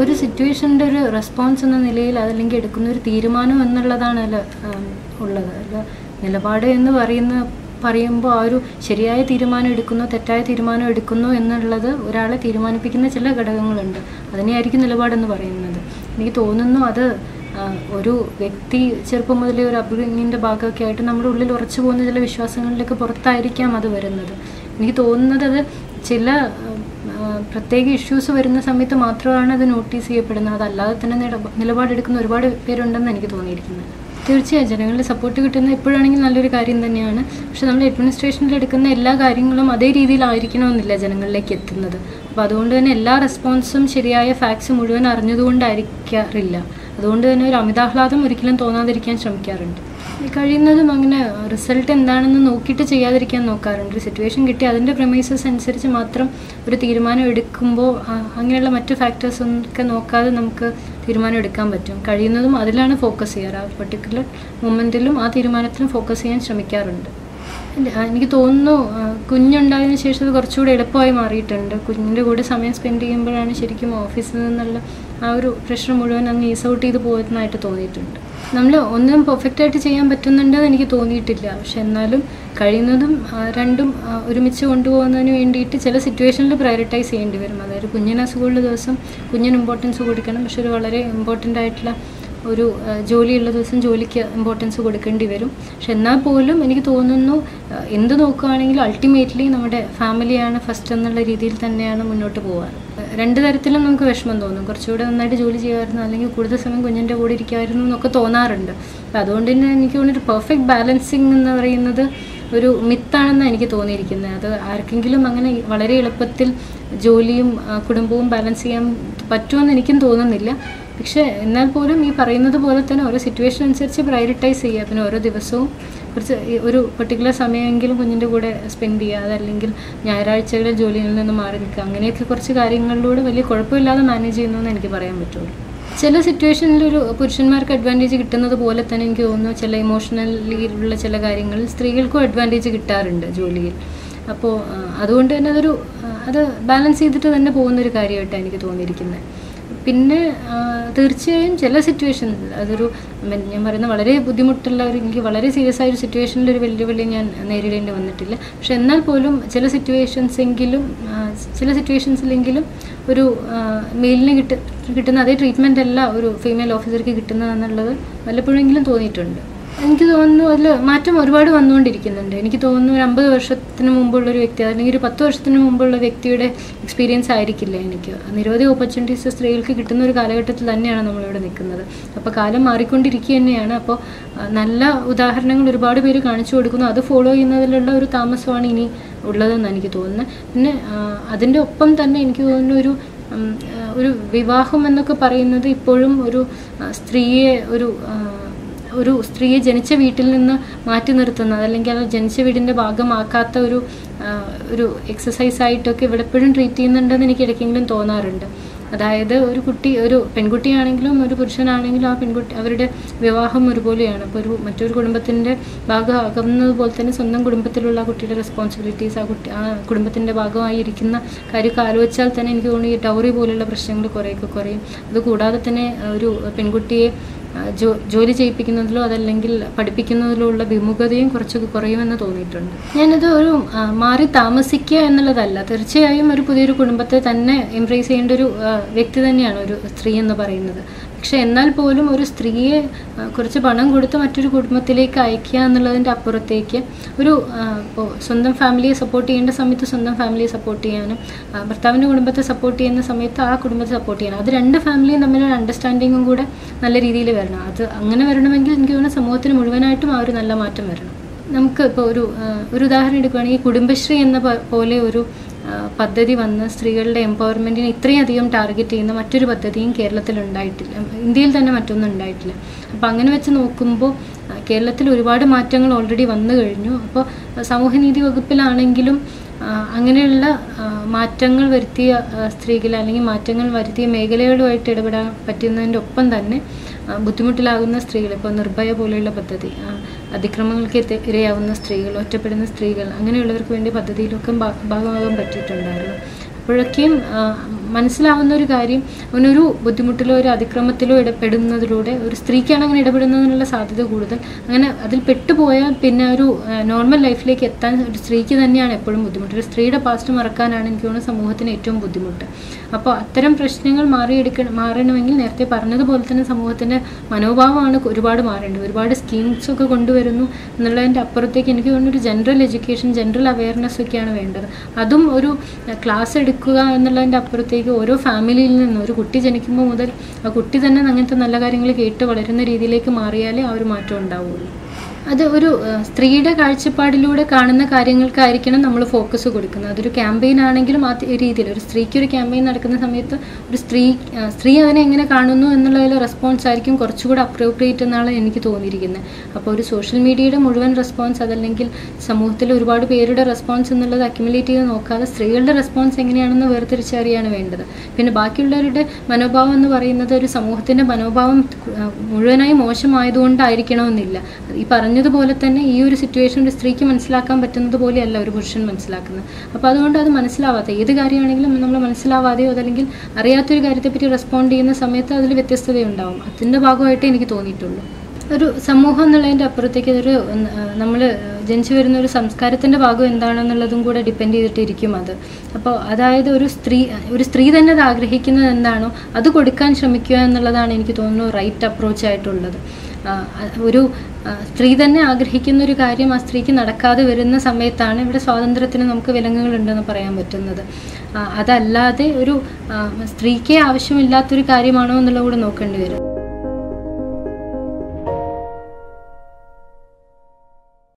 ഒരു സിറ്റുവേഷന്റെ ഒരു റെസ്പോൺസ് എന്ന നിലയിൽ അതല്ലെങ്കിൽ എടുക്കുന്ന ഒരു തീരുമാനം എന്നുള്ളതാണ് ഉള്ളത്. അല്ല നിലപാട് എന്ന് പറയുമ്പോൾ ആ ഒരു ശരിയായ തീരുമാനം എടുക്കുന്നു തെറ്റായ തീരുമാനം എടുക്കുന്നു എന്നുള്ളത് ഒരാളെ തീരുമാനിപ്പിക്കുന്ന ചില ഘടകങ്ങളുണ്ട്. അതിനെയായിരിക്കും നിലപാടെന്ന് പറയുന്നത്. എനിക്ക് തോന്നുന്നു അത് ഒരു വ്യക്തി ചെറുപ്പം മുതലേ ഒരു അപ്ബ്രിങ്ങിൻ്റെ ഭാഗമൊക്കെ ആയിട്ട് നമ്മുടെ ഉള്ളിൽ ഉറച്ചു പോകുന്ന ചില വിശ്വാസങ്ങളിലേക്ക് പുറത്തായിരിക്കാം അത് വരുന്നത്. എനിക്ക് തോന്നുന്നത് അത് ചില പ്രത്യേക ഇഷ്യൂസ് വരുന്ന സമയത്ത് മാത്രമാണ് അത് നോട്ടീസ് ചെയ്യപ്പെടുന്നത്. അതല്ലാതെ തന്നെ നിലപാടെടുക്കുന്ന ഒരുപാട് പേരുണ്ടെന്ന് എനിക്ക് തോന്നിയിരിക്കുന്നത്. തീർച്ചയായും ജനങ്ങളുടെ സപ്പോർട്ട് കിട്ടുന്ന എപ്പോഴാണെങ്കിൽ നല്ലൊരു കാര്യം തന്നെയാണ്. പക്ഷെ നമ്മൾ അഡ്മിനിസ്ട്രേഷനിൽ എടുക്കുന്ന എല്ലാ കാര്യങ്ങളും അതേ രീതിയിലായിരിക്കണമെന്നില്ല ജനങ്ങളിലേക്ക് എത്തുന്നത്. അപ്പോൾ അതുകൊണ്ട് തന്നെ എല്ലാ റെസ്പോൺസും ശരിയായ ഫാക്ട്സ് മുഴുവൻ അറിഞ്ഞതുകൊണ്ടായിരിക്കാറില്ല. അതുകൊണ്ട് തന്നെ ഒരു അമിതാഹ്ലാദം ഒരിക്കലും തോന്നാതിരിക്കാൻ ശ്രമിക്കാറുണ്ട്. കഴിയുന്നതും അങ്ങനെ റിസൾട്ട് എന്താണെന്ന് നോക്കിയിട്ട് ചെയ്യാതിരിക്കാൻ നോക്കാറുണ്ട്. ഒരു സിറ്റുവേഷൻ കിട്ടി അതിൻ്റെ പ്രമൈസസ് അനുസരിച്ച് മാത്രം ഒരു തീരുമാനം എടുക്കുമ്പോൾ അങ്ങനെയുള്ള മറ്റ് ഫാക്ടേഴ്സ് ഒക്കെ നോക്കാതെ നമുക്ക് തീരുമാനം എടുക്കാൻ പറ്റും. കഴിയുന്നതും അതിലാണ് ഫോക്കസ് ചെയ്യാറ്. ആ പർട്ടിക്കുലർ മൊമെൻറ്റിലും ആ തീരുമാനത്തിലും ഫോക്കസ് ചെയ്യാൻ ശ്രമിക്കാറുണ്ട്. എനിക്ക് തോന്നുന്നു കുഞ്ഞുണ്ടായതിനു ശേഷം അത് കുറച്ചുകൂടെ എളുപ്പമായി മാറിയിട്ടുണ്ട്. കുഞ്ഞിൻ്റെ കൂടെ സമയം സ്പെൻഡ് ചെയ്യുമ്പോഴാണ് ശരിക്കും ഓഫീസിൽ നിന്നുള്ള ആ ഒരു പ്രഷർ മുഴുവൻ അങ്ങ് ഈസ് ഔട്ട് ചെയ്ത് പോകുന്നതായിട്ട് തോന്നിയിട്ടുണ്ട്. നമ്മൾ ഒന്നും പെർഫെക്റ്റായിട്ട് ചെയ്യാൻ പറ്റുന്നുണ്ടെന്ന് എനിക്ക് തോന്നിയിട്ടില്ല. പക്ഷെ എന്നാലും കഴിയുന്നതും രണ്ടും ഒരുമിച്ച് കൊണ്ടുപോകുന്നതിന് വേണ്ടിയിട്ട് ചില സിറ്റുവേഷനിൽ പ്രയോറിറ്റൈസ് ചെയ്യേണ്ടി വരും. അതായത് കുഞ്ഞിന് അസുഖമുള്ള ദിവസം കുഞ്ഞിന് ഇമ്പോർട്ടൻസ് കൊടുക്കണം. പക്ഷെ ഒരു വളരെ ഇമ്പോർട്ടൻ്റ് ആയിട്ടുള്ള ഒരു ജോലിയുള്ള ദിവസം ജോലിക്ക് ഇമ്പോർട്ടൻസ് കൊടുക്കേണ്ടി വരും. പക്ഷെ എന്നാൽ പോലും എനിക്ക് തോന്നുന്നു എന്ത് നോക്കുകയാണെങ്കിലും അൾട്ടിമേറ്റ്ലി നമ്മുടെ ഫാമിലിയാണ് ഫസ്റ്റ് എന്നുള്ള രീതിയിൽ തന്നെയാണ് മുന്നോട്ട് പോകാറ്. രണ്ട് തരത്തിലും നമുക്ക് വിഷമം തോന്നും. കുറച്ചുകൂടെ നന്നായിട്ട് ജോലി ചെയ്യുമായിരുന്നു അല്ലെങ്കിൽ കൂടുതൽ സമയം കുഞ്ഞിൻ്റെ കൂടെ ഇരിക്കുമായിരുന്നു എന്നൊക്കെ തോന്നാറുണ്ട്. അപ്പം അതുകൊണ്ട് തന്നെ എനിക്ക് തോന്നുന്നൊരു പെർഫെക്റ്റ് ബാലൻസിങ് എന്ന് പറയുന്നത് ഒരു മിത്താണെന്ന് എനിക്ക് തോന്നിയിരിക്കുന്നത്. അത് ആർക്കെങ്കിലും അങ്ങനെ വളരെ എളുപ്പത്തിൽ ജോലിയും കുടുംബവും ബാലൻസ് ചെയ്യാൻ പറ്റുമെന്ന് എനിക്കും തോന്നുന്നില്ല. പക്ഷേ എന്നാൽ പോലും ഈ പറയുന്നത് പോലെ തന്നെ ഓരോ സിറ്റുവേഷൻ അനുസരിച്ച് പ്രയോറിറ്റൈസ് ചെയ്യുക. പിന്നെ ഓരോ ദിവസവും കുറച്ച് ഒരു പെർട്ടിക്കുലർ സമയമെങ്കിലും കുഞ്ഞിൻ്റെ കൂടെ സ്പെൻഡ് ചെയ്യുക. അതല്ലെങ്കിൽ ഞായറാഴ്ചകളിൽ ജോലിയിൽ നിന്ന് മാറി നിൽക്കുക. അങ്ങനെയൊക്കെ കുറച്ച് കാര്യങ്ങളിലൂടെ വലിയ കുഴപ്പമില്ലാതെ മാനേജ് ചെയ്യുന്നു എനിക്ക് പറയാൻ പറ്റുള്ളൂ. ചില സിറ്റുവേഷനിൽ ഒരു പുരുഷന്മാർക്ക് അഡ്വാൻറ്റേജ് കിട്ടുന്നത് പോലെ തന്നെ എനിക്ക് തോന്നുന്നു ചില ഇമോഷണലിലുള്ള ചില കാര്യങ്ങളിൽ സ്ത്രീകൾക്കും അഡ്വാൻറ്റേജ് കിട്ടാറുണ്ട് ജോലിയിൽ. അപ്പോൾ അതുകൊണ്ട് തന്നെ അത് ബാലൻസ് ചെയ്തിട്ട് തന്നെ പോകുന്നൊരു കാര്യമായിട്ടാണ് എനിക്ക് തോന്നിയിരിക്കുന്നത്. പിന്നെ തീർച്ചയായും ചില സിറ്റുവേഷനിൽ അതൊരു ഞാൻ പറയുന്ന വളരെ ബുദ്ധിമുട്ടുള്ള ഒരു എനിക്ക് വളരെ സീരിയസ് ആയൊരു സിറ്റുവേഷനിൽ ഒരു വെല്ലുവിളി ഞാൻ നേരിടേണ്ടി വന്നിട്ടില്ല. പക്ഷെ എന്നാൽ പോലും ചില സിറ്റുവേഷൻസിലെങ്കിലും ഒരു മെയിലിന് കിട്ടുന്ന അതേ ട്രീറ്റ്മെൻ്റ് അല്ല ഒരു ഫീമെയിൽ ഓഫീസർക്ക് കിട്ടുന്നതെന്നുള്ളത് വല്ലപ്പോഴെങ്കിലും തോന്നിയിട്ടുണ്ട്. എനിക്ക് തോന്നുന്നു അതിൽ മാറ്റം ഒരുപാട് വന്നുകൊണ്ടിരിക്കുന്നുണ്ട്. എനിക്ക് തോന്നുന്നു ഒരു 50 വർഷത്തിന് മുമ്പുള്ളൊരു വ്യക്തി അല്ലെങ്കിൽ ഒരു 10 വർഷത്തിന് മുമ്പുള്ള വ്യക്തിയുടെ എക്സ്പീരിയൻസ് ആയിരിക്കില്ല. എനിക്ക് നിരവധി ഓപ്പർച്യൂണിറ്റീസ് സ്ത്രീകൾക്ക് കിട്ടുന്ന ഒരു കാലഘട്ടത്തിൽ തന്നെയാണ് നമ്മളിവിടെ നിൽക്കുന്നത്. അപ്പോൾ കാലം മാറിക്കൊണ്ടിരിക്കുക തന്നെയാണ്. അപ്പോൾ നല്ല ഉദാഹരണങ്ങൾ ഒരുപാട് പേര് കാണിച്ചു കൊടുക്കുന്നു. അത് ഫോളോ ചെയ്യുന്നതിലുള്ള ഒരു താമസമാണ് ഇനി ഉള്ളതെന്ന് എനിക്ക് തോന്നുന്നത്. പിന്നെ അതിൻ്റെ ഒപ്പം തന്നെ എനിക്ക് തോന്നുന്നു ഒരു വിവാഹം എന്നൊക്കെ പറയുന്നത് ഇപ്പോഴും ഒരു സ്ത്രീയെ ജനിച്ച വീട്ടിൽ നിന്ന് മാറ്റി നിർത്തുന്നത് അല്ലെങ്കിൽ അത് ജനിച്ച വീടിൻ്റെ ഭാഗമാക്കാത്ത ഒരു എക്സസൈസായിട്ടൊക്കെ ഇവിടെപ്പോഴും ട്രീറ്റ് ചെയ്യുന്നുണ്ടെന്ന് എനിക്ക് ഇടയ്ക്കെങ്കിലും തോന്നാറുണ്ട്. അതായത് ഒരു പെൺകുട്ടിയാണെങ്കിലും ഒരു പുരുഷനാണെങ്കിലും ആ പെൺകുട്ടി അവരുടെ വിവാഹം ഒരുപോലെയാണ്. അപ്പോൾ മറ്റൊരു കുടുംബത്തിൻ്റെ ഭാഗമാകുന്നത് പോലെ തന്നെ സ്വന്തം കുടുംബത്തിലുള്ള ആ കുട്ടിയുടെ റെസ്പോൺസിബിലിറ്റീസ് ആ കുടുംബത്തിൻ്റെ ഭാഗമായിരിക്കുന്ന കാര്യമൊക്കെ ആലോചിച്ചാൽ തന്നെ എനിക്ക് തോന്നുന്നു ഈ ഡൗറി പോലെയുള്ള പ്രശ്നങ്ങൾ കുറേയൊക്കെ കുറയും. അതുകൂടാതെ തന്നെ ഒരു പെൺകുട്ടിയെ ജോലി ചെയ്യിപ്പിക്കുന്നതിലോ അതല്ലെങ്കിൽ പഠിപ്പിക്കുന്നതിലോ ഉള്ള വിമുഖതയും കുറച്ചൊക്കെ കുറയുമെന്ന് തോന്നിയിട്ടുണ്ട്. ഞാനത് ഒരു മാറി താമസിക്കുക എന്നുള്ളതല്ല, തീർച്ചയായും ഒരു പുതിയൊരു കുടുംബത്തെ തന്നെ എംബ്രേസ് ചെയ്യേണ്ട ഒരു വ്യക്തി തന്നെയാണ് ഒരു സ്ത്രീ എന്ന് പറയുന്നത്. പക്ഷെ എന്നാൽ പോലും ഒരു സ്ത്രീയെ കുറച്ച് പണം കൊടുത്ത് മറ്റൊരു കുടുംബത്തിലേക്ക് അയക്കുക എന്നുള്ളതിൻ്റെ അപ്പുറത്തേക്ക് ഇപ്പോൾ സ്വന്തം ഫാമിലിയെ സപ്പോർട്ട് ചെയ്യേണ്ട സമയത്ത് സ്വന്തം ഫാമിലിയെ സപ്പോർട്ട് ചെയ്യാനും ഭർത്താവിൻ്റെ കുടുംബത്തെ സപ്പോർട്ട് ചെയ്യുന്ന സമയത്ത് ആ കുടുംബത്തെ സപ്പോർട്ട് ചെയ്യാനും അത് രണ്ട് ഫാമിലിയും തമ്മിലൊരു അണ്ടർസ്റ്റാൻഡിങ്ങും കൂടെ നല്ല രീതിയിൽ വരണം. അത് അങ്ങനെ വരണമെങ്കിൽ എനിക്ക് തോന്നുന്നു സമൂഹത്തിന് മുഴുവനായിട്ടും ആ ഒരു നല്ല മാറ്റം വരണം. നമുക്ക് ഇപ്പോൾ ഒരു ഉദാഹരണം എടുക്കുകയാണെങ്കിൽ കുടുംബശ്രീ എന്ന പോലെ ഒരു പദ്ധതി വന്ന് സ്ത്രീകളുടെ എംപവർമെൻറ്റിനെ ഇത്രയധികം ടാർഗറ്റ് ചെയ്യുന്ന മറ്റൊരു പദ്ധതിയും കേരളത്തിലുണ്ടായിട്ടില്ല, ഇന്ത്യയിൽ തന്നെ മറ്റൊന്നും ഉണ്ടായിട്ടില്ല. അപ്പോൾ അങ്ങനെ വെച്ച് നോക്കുമ്പോൾ കേരളത്തിൽ ഒരുപാട് മാറ്റങ്ങൾ ഓൾറെഡി വന്നു കഴിഞ്ഞു. അപ്പോൾ സമൂഹനീതി വകുപ്പിലാണെങ്കിലും അങ്ങനെയുള്ള മാറ്റങ്ങൾ വരുത്തിയ സ്ത്രീകൾ അല്ലെങ്കിൽ മാറ്റങ്ങൾ വരുത്തിയ മേഖലകളുമായിട്ട് ഇടപെടാൻ പറ്റുന്നതിൻ്റെ ഒപ്പം തന്നെ ബുദ്ധിമുട്ടിലാകുന്ന സ്ത്രീകൾ, ഇപ്പോൾ നിർഭയ പോലെയുള്ള പദ്ധതി, അതിക്രമങ്ങൾക്ക് ഇരയാവുന്ന സ്ത്രീകൾ, ഒറ്റപ്പെടുന്ന സ്ത്രീകൾ, അങ്ങനെയുള്ളവർക്ക് വേണ്ടി പദ്ധതിയിലൊക്കെ ഭാഗമാകാൻ പറ്റിയിട്ടുണ്ടായിരുന്നു. അപ്പോഴൊക്കെയും മനസ്സിലാവുന്ന ഒരു കാര്യം, അവനൊരു ബുദ്ധിമുട്ടിലോ ഒരു അതിക്രമത്തിലോ ഇടപെടുന്നതിലൂടെ ഒരു സ്ത്രീക്കാണ് അങ്ങനെ ഇടപെടുന്നതിനുള്ള സാധ്യത കൂടുതൽ. അങ്ങനെ അതിൽ പെട്ടുപോയാൽ പിന്നെ ഒരു നോർമൽ ലൈഫിലേക്ക് എത്താൻ ഒരു സ്ത്രീക്ക് തന്നെയാണ് എപ്പോഴും ബുദ്ധിമുട്ട്. ഒരു സ്ത്രീയുടെ പാസ്റ്റ് മറക്കാനാണ് എനിക്ക് തോന്നുന്നത് സമൂഹത്തിന് ഏറ്റവും ബുദ്ധിമുട്ട്. അപ്പോൾ അത്തരം പ്രശ്നങ്ങൾ മാറണമെങ്കിൽ നേരത്തെ പറഞ്ഞതുപോലെ തന്നെ സമൂഹത്തിൻ്റെ മനോഭാവമാണ് ഒരുപാട് മാറേണ്ടത്. ഒരുപാട് സ്കീംസൊക്കെ കൊണ്ടുവരുന്നു എന്നുള്ളതിൻ്റെ അപ്പുറത്തേക്ക് എനിക്ക് തോന്നുന്ന ഒരു ജനറൽ എഡ്യൂക്കേഷൻ, ജനറൽ അവയർനെസ് ഒക്കെയാണ് വേണ്ടത്. അതും ഒരു ക്ലാസ് എടുക്കുക എന്നുള്ളതിൻ്റെ അപ്പുറത്തേക്ക് ഓരോ ഫാമിലിയിൽ നിന്നും ഒരു കുട്ടി ജനിക്കുമ്പോൾ മുതൽ ആ കുട്ടി തന്നെ അങ്ങനത്തെ നല്ല കാര്യങ്ങൾ കേട്ട് വളരുന്ന രീതിയിലേക്ക് മാറിയാലേ ആ ഒരു മാറ്റം ഉണ്ടാവുള്ളൂ. അത് ഒരു സ്ത്രീയുടെ കാഴ്ചപ്പാടിലൂടെ കാണുന്ന കാര്യങ്ങൾക്കായിരിക്കണം നമ്മൾ ഫോക്കസ് കൊടുക്കുന്നത്. അതൊരു ക്യാമ്പയിൻ ആണെങ്കിലും ആ രീതിയിൽ ഒരു സ്ത്രീക്ക് ഒരു ക്യാമ്പയിൻ നടക്കുന്ന സമയത്ത് ഒരു സ്ത്രീ അതിനെ എങ്ങനെ കാണുന്നു എന്നുള്ളതിലെ റെസ്പോൺസ് ആയിരിക്കും കുറച്ചുകൂടെ അപ്രോപ്രിയേറ്റ് എന്നാണ് എനിക്ക് തോന്നിയിരിക്കുന്നത്. അപ്പോൾ ഒരു സോഷ്യൽ മീഡിയയുടെ മുഴുവൻ റെസ്പോൺസ്, അതല്ലെങ്കിൽ സമൂഹത്തിൽ ഒരുപാട് പേരുടെ റെസ്പോൺസ് എന്നുള്ളത് അക്യുമുലേറ്റ് ചെയ്ത് നോക്കാതെ സ്ത്രീകളുടെ റെസ്പോൺസ് എങ്ങനെയാണെന്ന് വേർതിരിച്ചറിയാണ് വേണ്ടത്. പിന്നെ ബാക്കിയുള്ളവരുടെ മനോഭാവം എന്ന് പറയുന്നത് ഒരു സമൂഹത്തിൻ്റെ മനോഭാവം മുഴുവനായി മോശമായതുകൊണ്ടായിരിക്കണമെന്നില്ല. ഈ പറഞ്ഞതുപോലെ തന്നെ ഈ ഒരു സിറ്റുവേഷൻ ഒരു സ്ത്രീക്ക് മനസ്സിലാക്കാൻ പറ്റുന്നത് പോലെയല്ല ഒരു പുരുഷൻ മനസ്സിലാക്കുന്നത്. അപ്പോൾ അതുകൊണ്ട് അത് മനസ്സിലാവാത്ത ഏത് കാര്യമാണെങ്കിലും നമ്മൾ മനസ്സിലാവാതെയോ അതല്ലെങ്കിൽ അറിയാത്തൊരു കാര്യത്തെപ്പറ്റി റെസ്പോണ്ട് ചെയ്യുന്ന സമയത്ത് അതിൽ വ്യത്യസ്തതയുണ്ടാവും. അതിൻ്റെ ഭാഗമായിട്ടേ എനിക്ക് തോന്നിയിട്ടുള്ളൂ. ഒരു സമൂഹം എന്നുള്ളതിൻ്റെ അപ്പുറത്തേക്ക് അതൊരു നമ്മൾ ജനിച്ചു വരുന്ന ഒരു സംസ്കാരത്തിൻ്റെ ഭാഗം എന്താണെന്നുള്ളതും കൂടെ ഡിപ്പെൻഡ് ചെയ്തിട്ടിരിക്കും അത്. അപ്പോൾ അതായത് ഒരു സ്ത്രീ തന്നെ അത് ആഗ്രഹിക്കുന്നത് എന്താണോ അത് കൊടുക്കാൻ ശ്രമിക്കുക എന്നുള്ളതാണ് എനിക്ക് തോന്നുന്നു റൈറ്റ് അപ്രോച്ച് ആയിട്ടുള്ളത്. ഒരു സ്ത്രീ തന്നെ ആഗ്രഹിക്കുന്ന ഒരു കാര്യം ആ സ്ത്രീക്ക് നടക്കാതെ വരുന്ന സമയത്താണ് ഇവിടെ സ്വാതന്ത്ര്യത്തിന് നമുക്ക് വിലങ്ങുകളുണ്ടെന്ന് പറയാൻ പറ്റുന്നത്. അതല്ലാതെ ഒരു സ്ത്രീക്ക് ആവശ്യമില്ലാത്തൊരു കാര്യമാണോ എന്നുള്ളത് കൂടെ നോക്കേണ്ടി വരും.